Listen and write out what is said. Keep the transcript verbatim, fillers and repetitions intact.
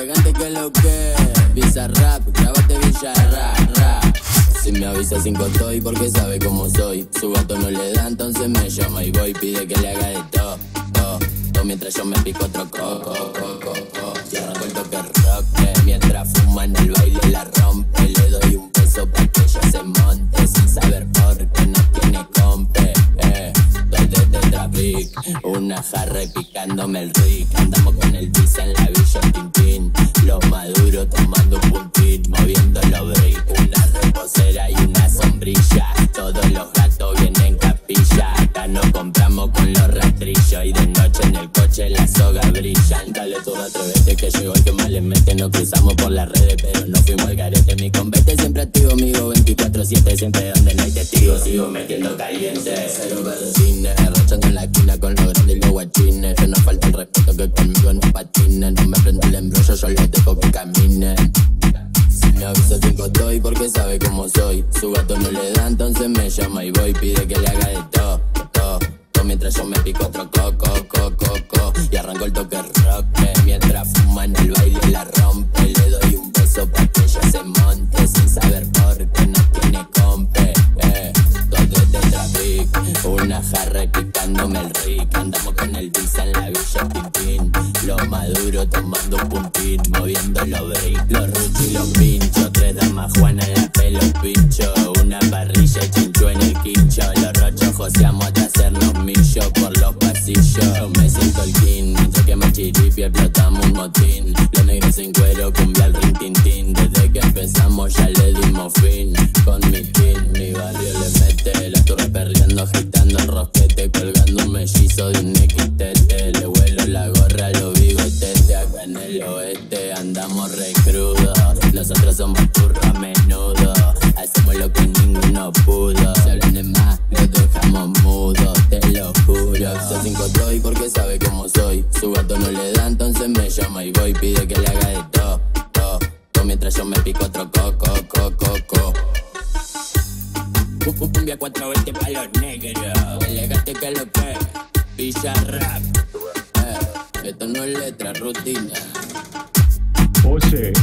L-Gante, que lo que Bizarrap, grábate Bizarrap. Si me avisa cinco estoy porque sabe cómo soy. Su gato no le da, entonces me llama y voy. Pide que le haga de todo, todo, todo mientras yo me pico otro coco, coco, coco. Yo recuerdo que roque mientras fuma en el baile la rompe. Le doy un peso pa' que ella se monte sin saber por qué no tiene compre. Eh, doy de Tetra Brick, una jarra y picándome el rick. Andamos con el pizza en la villa Tintín, los maduros tomando un puntín, moviendo los brick. Una reposera y una sombrilla, todos los gatos vienen capilla. Acá nos compramos con los rastrillos y de noche en el coche la soga brilla. Dale todo, atrevete que llegó y que mal le mete. Nos cruzamos por las redes pero no fuimos al garete. Mi convete siempre activo, amigo veinticuatro siete, siempre donde no hay testigos. Sigo metiendo caliente, cero verdecines, rochando en la esquina con los grandes y los guachines. Que no falta el respeto, que conmigo no patinen. No me prendo el embrollo, yo los dejo que caminen. Me avisa cinco estoy porque sabe cómo soy. Su gato no le da, entonces me llama y voy. Pide que le haga de todo, todo, todo mientras yo me pico otro coco, coco, coco. Y arranco el toque roque mientras fuma en el baile la rompe. Le doy un beso pa' que ella se monte sin saber por qué no tiene compe. Eh, todo de Tetra Brick, una jarra y picándome el rick. Andamos con el pizza en la villa Tintín, los maduros tomando un puntín, moviendo los brick, los ruchos y los pinchos. Tres damas juana en la pelo pincho, una parrilla y chinchú en el quincho. Los rochos joseamos hasta hacernos millo por los pasillos. Me siento el king, mientras que me chiripio explotamos un motín. Los negros en cuero, cumbia al ring tintín. Desde que empezamos ya le dimos fin. Con mi team, mi barrio le mete. La torre perreando, agitando el rosquete, colgando un mellizo de un nequitete. Le vuelo la gorra, lo bigotes. Acá en el oeste andamos re crudos. Nosotros somos turros a menudo, hacemos lo que ninguno pudo. Si hablan de más, los dejamos mudos, te lo juro. Son cinco estoy porque sabe cómo soy. Su gato no le da, entonces me llama y voy. Pide que le haga de todo, todo, todo mientras yo me pico otro coco, coco, coco. Cumbia cuatro veinte pa' los negros. L-Gante, que lo que Bizarrap. Esto no es letra, rutina. Oye,